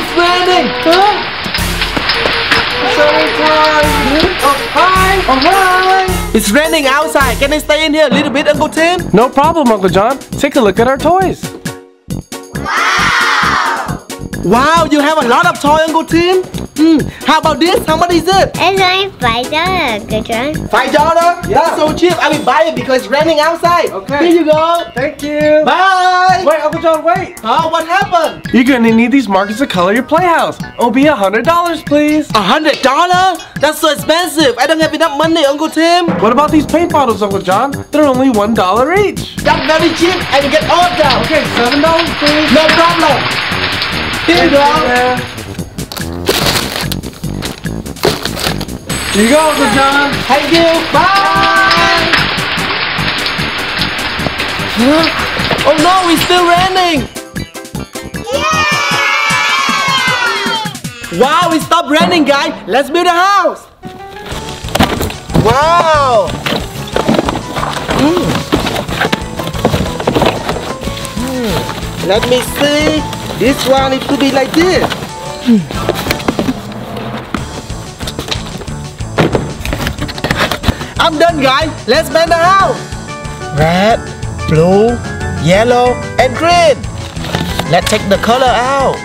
It's landing! Huh? Showtime! Oh, hi! Oh, hi! It's raining outside. Can I stay in here a little bit, Uncle Tim? No problem, Uncle John. Take a look at our toys. Wow! Wow, you have a lot of toys, Uncle Tim. How about this? How much is it? It's only $5, Uncle John. $5? Yeah. That's so cheap. I will buy it because it's raining outside. Okay. Here you go. Thank you. Bye. Wait, Uncle John, wait. Oh, what happened? You're gonna need these markers to color your playhouse. Oh, be $100, please. $100? That's so expensive. I don't have enough money, Uncle Tim. What about these paint bottles, Uncle John? They're only $1 each. That's very cheap. I can get all of them. Okay, $7, please. No problem. Here you go. Here you go, Uncle John. Thank you. Bye. Oh no, it's still raining. Yay! Wow, it stopped raining, guys. Let's build a house. Wow. Let me see. This one needs to be like this. I'm done, guys. Let's paint the house. Red, blue, yellow, and green. Let's take the color out.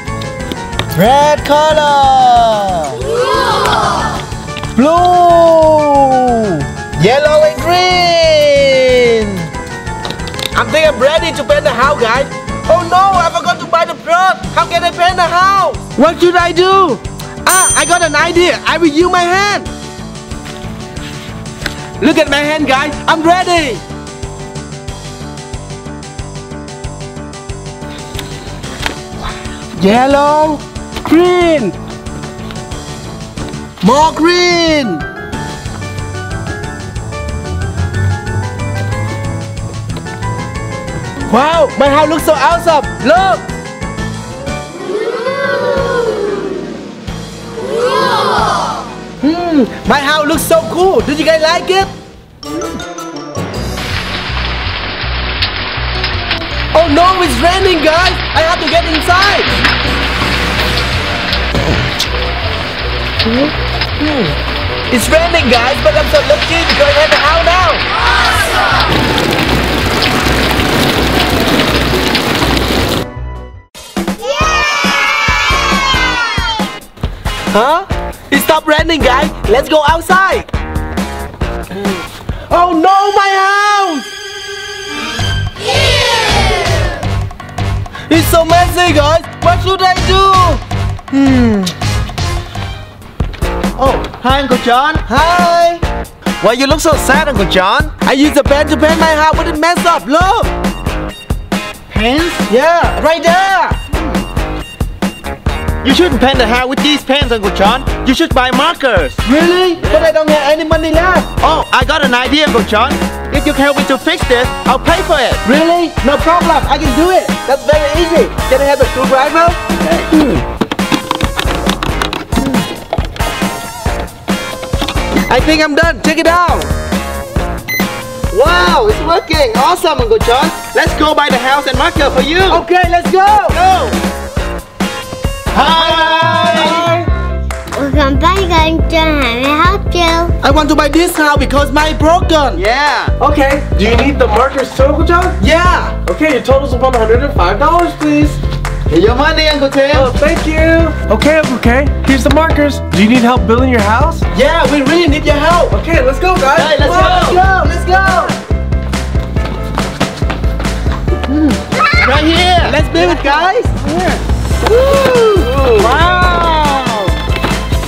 Red color. Yeah. Blue. Yellow and green. I think I'm ready to paint the house, guys. Oh no, I forgot to buy the brush. How can I paint the house? What should I do? Ah, I got an idea. I will use my hand. Look at my hand, guys. I'm ready. Yellow, green, more green. Wow, my house looks so awesome. Look. My house looks so cool. Did you guys like it? Oh no, it's raining, guys. I have to get inside. It's raining, guys, but I'm so lucky because I have the house now. Awesome! Yeah! Huh? It stopped raining, guys. Let's go outside. Oh no, my house! Ew. It's so messy, guys. What should I do? Oh, hi, Uncle John. Hi. Why you look so sad, Uncle John? I used the pen to paint my house, but it messed up. Look. Pens? Yeah, right there. You shouldn't paint the house with these pens, Uncle John. You should buy markers. Really? But I don't have any money left. Oh, I got an idea, Uncle John. If you can help me to fix this, I'll pay for it. Really? No problem. I can do it. That's very easy. Can I have a screwdriver? I think I'm done. Check it out. Wow, it's working. Awesome, Uncle John. Let's go buy the house and marker for you. Okay, let's go. Let's go. Hi! Welcome back, Uncle John. How may I help you? I want to buy this house because mine broken. Yeah. Okay. Do you need the markers too, Uncle John? Yeah. Okay, your total's about $105, please. Here's your money, Uncle Tim. Oh, thank you. Okay, Uncle K. Here's the markers. Do you need help building your house? Yeah, we really need your help. Okay, let's go, guys. All right, let's go. Right here. Let's build it, guys. Here. Woo. Wow!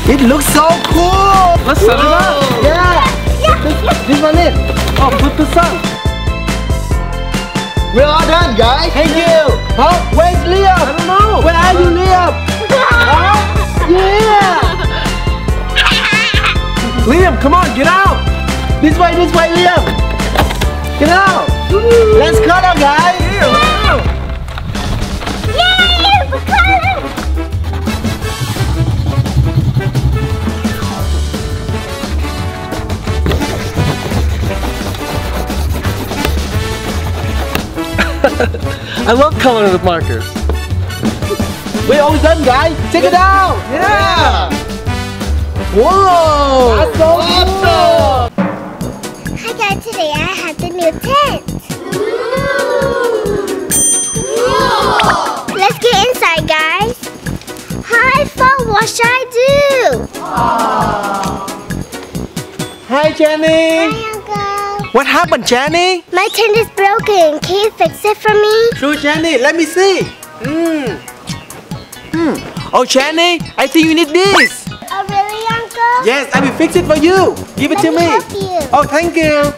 It looks so cool! Let's set it up! Yeah! This one in! Oh, put this up! We're all done, guys! Thank you! Huh? Where's Liam? I don't know! Where are you, Liam? Huh? Yeah! Liam, come on, get out! This way, Liam! Get out! Woo. Let's color, guys! Yeah. I love coloring with markers. We're all done, guys. Check it out. Yeah. Whoa. That's so awesome. Hi guys, today I have the new tent. Ooh. Let's get inside, guys. Hi, phone. What should I do? Aww. Hi, Jenny. Hi, Uncle. What happened, Jenny? My tent is broken. Can you fix it for me? Sure, Jenny. Let me see. Oh, Jenny, I think you need this. Oh, really, Uncle? Yes, I will fix it for you. Give it to me. Help you. Oh, thank you.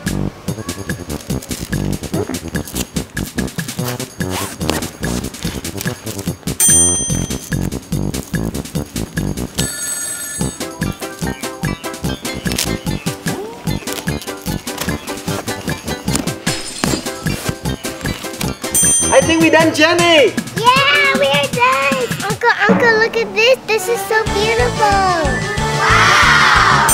I think we're done, Jenny. Yeah, we are done. Uncle, look at this. This is so beautiful. Wow!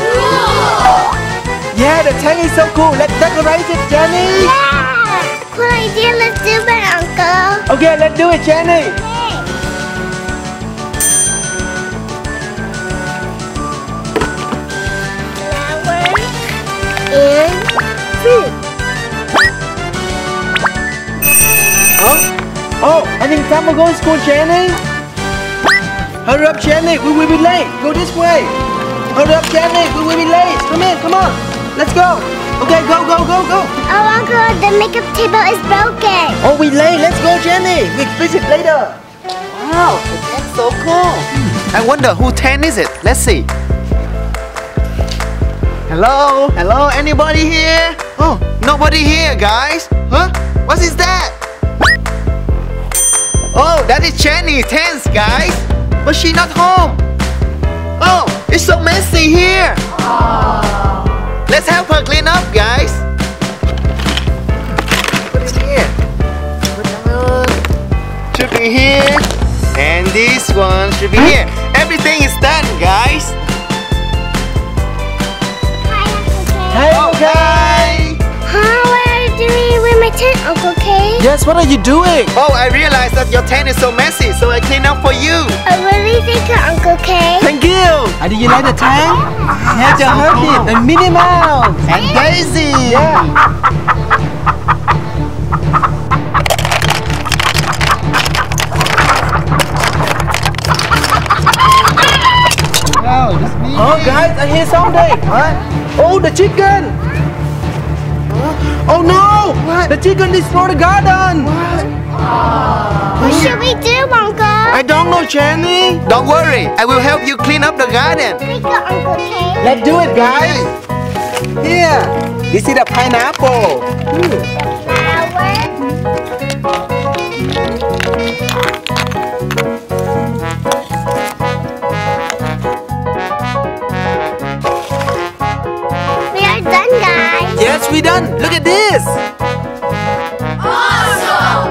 Cool. Yeah, the tent is so cool. Let's decorate it, Jenny. Yeah! Cool idea. Let's do it, Uncle. Okay, let's do it, Jenny. Okay. Flowers and fruit. Oh, I think time will go to school, Jenny. Hurry up, Jenny. We will be late. Go this way. Hurry up, Jenny. We will be late. Come in. Come on. Let's go. Okay, go, go, go, go. Oh, Uncle, the makeup table is broken. Oh, we're late. Let's go, Jenny. We'll fix it later. Wow, that's so cool. I wonder whose tent is it? Let's see. Hello? Hello? Anybody here? Oh, nobody here, guys. Huh? What is that? Oh, that is Jenny's tent, guys. But she's not home. Oh, it's so messy here. Aww. Let's help her clean up, guys. Put it here. Put it should be here. And this one should be here. Everything is done, guys. Hi, Uncle K. Hi, Uncle K. Uncle K? Yes, what are you doing? Oh, I realized that your tent is so messy, so I cleaned up for you. I really thank you, Uncle K. Thank you. Did you like the tent? Yeah, the Hermit and Minnie Mouse and Daisy. Yeah. Wow, that's me. Oh, guys, I hear something. What? Oh, the chicken. Oh no! What? The chicken destroyed the garden! What? What should we do, Uncle? I don't know, Jenny. Don't worry, I will help you clean up the garden. Thank you, Uncle K. Let's do it, guys! Here, this is a pineapple. Flower. We are done, guys. Yes, we're done. Look at this. Awesome!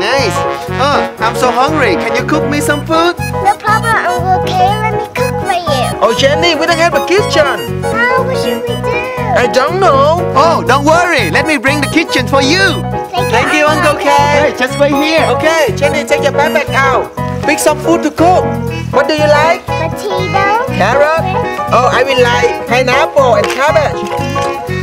Nice. Oh, I'm so hungry. Can you cook me some food? No problem, Uncle K. Let me cook for you. Oh, Jenny, we don't have a kitchen. No, what should we do? I don't know. Oh, don't worry. Let me bring the kitchen for you. Thank you, Uncle K. Hey, just wait here. Okay, Jenny, take your backpack out. Pick some food to cook. What do you like? Potato. Carrot. Oh, I will like pineapple and cabbage.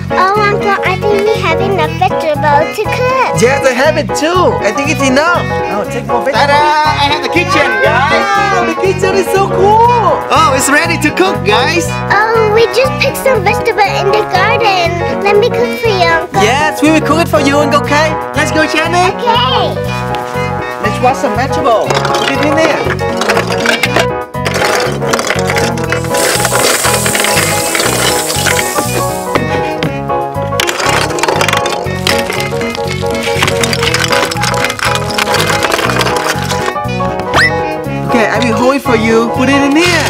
Oh, Uncle, I think we have enough vegetables to cook. Yes, I have it too. I think it's enough. Oh, take more vegetables. Ta-da! I have the kitchen, guys. Wow, the kitchen is so cool. Oh, it's ready to cook, guys. Oh, we just picked some vegetables in the garden. Let me cook for you, Uncle. Yes, we will cook it for you, Uncle K. Let's go, Jenny. Okay. Let's wash some vegetables. Put it in there. For you, put it in here.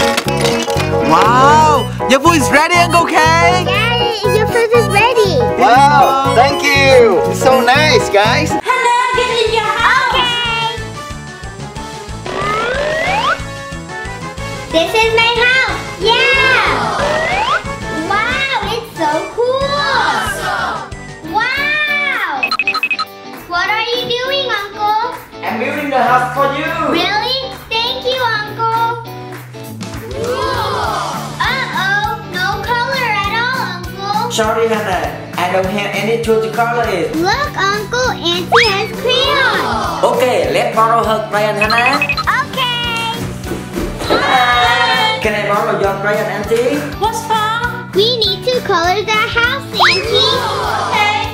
Wow, your food is ready, Uncle K. Yeah, your food is ready. Wow, thank you. It's so nice, guys. Hello, this is your house. Okay. This is my house. Yeah. Wow, it's so cool. Awesome. Wow. What are you doing? a hug for you. Really? Thank you, Uncle. Uh-oh, no color at all, Uncle. Sorry, Hannah. I don't have any tool to color it. Look, Uncle, Auntie has crayons. Okay, let's borrow her crayon, Hannah. Okay. Hi. Can I borrow your crayon, Auntie? What's wrong? We need to color the house, Auntie. Okay.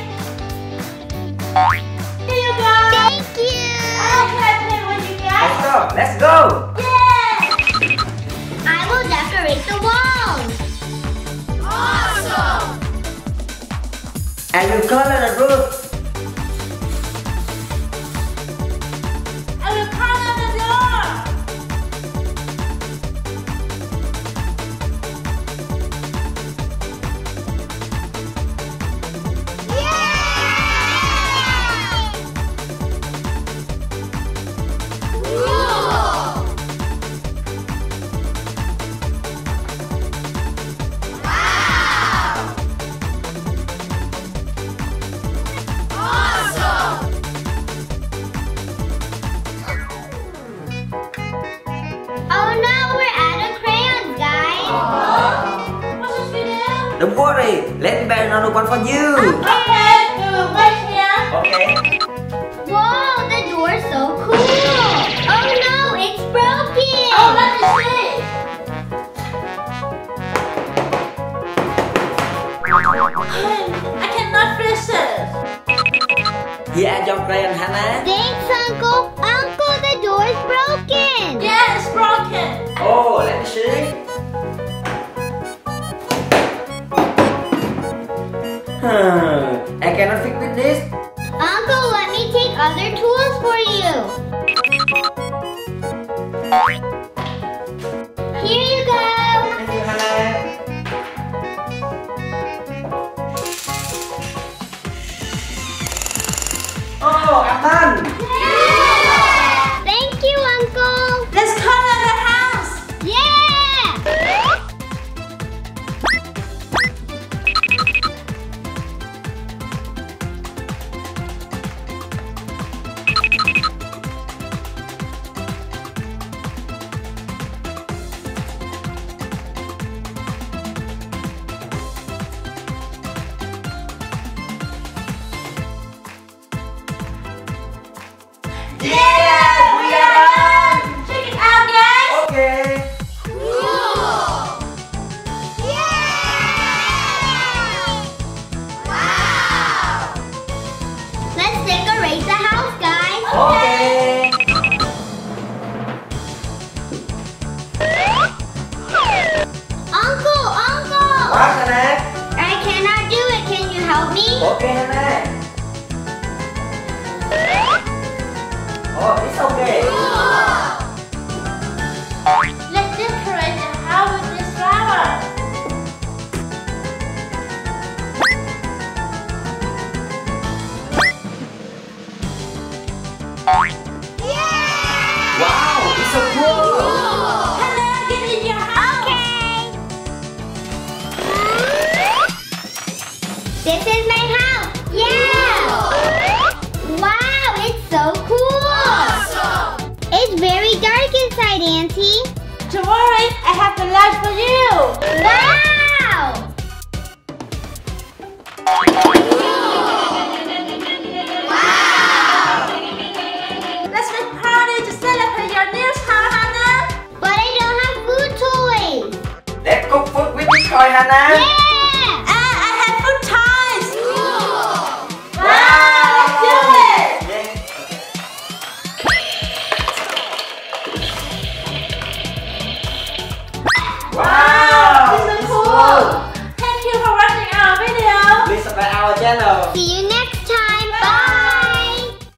Here you go. Thank you. I don't care to play with you guys. Let's go. Yeah. I will decorate the walls. Awesome. I will color the roof. I will color the door. Yay! Cool. Wow! Awesome! Oh no, we're out of crayons, guys. What should we do? Don't worry, let's buy another one for you. Okay, we will wait here. Okay. Whoa, the door's so cool. Oh no, it's broken. Oh, let me see. I cannot finish it. Here are your crayons, Hannah. Thanks, Uncle. Uncle, the door's broken. Yeah, it's broken. Oh, let me see. I cannot fix with this. Uncle, let me take other tools for you. Here you go. Thank you, Hannah. Oh, I'm done. Yeah! Thank you, Uncle. Let's color the house. Yeah! Yes, we are done. Check it out, guys. Okay. Cool. Yeah. Wow. Let's decorate the house, guys. Okay. Uncle, Uncle. What, Hannah? I cannot do it. Can you help me? Okay, Hannah. Oh, it's okay. Cool. Let's decorate the house with this flower. Yeah! Wow, it's so cool. Hello, get in your house. Okay. This is my house. Yeah. Wow, it's so cool. It's very dark inside, Auntie. Don't worry, I have the light for you. Wow! Wow! Let's make a party to celebrate your new house, Hannah. But I don't have food toys. Let's cook food with the toy, Hannah. Yeah.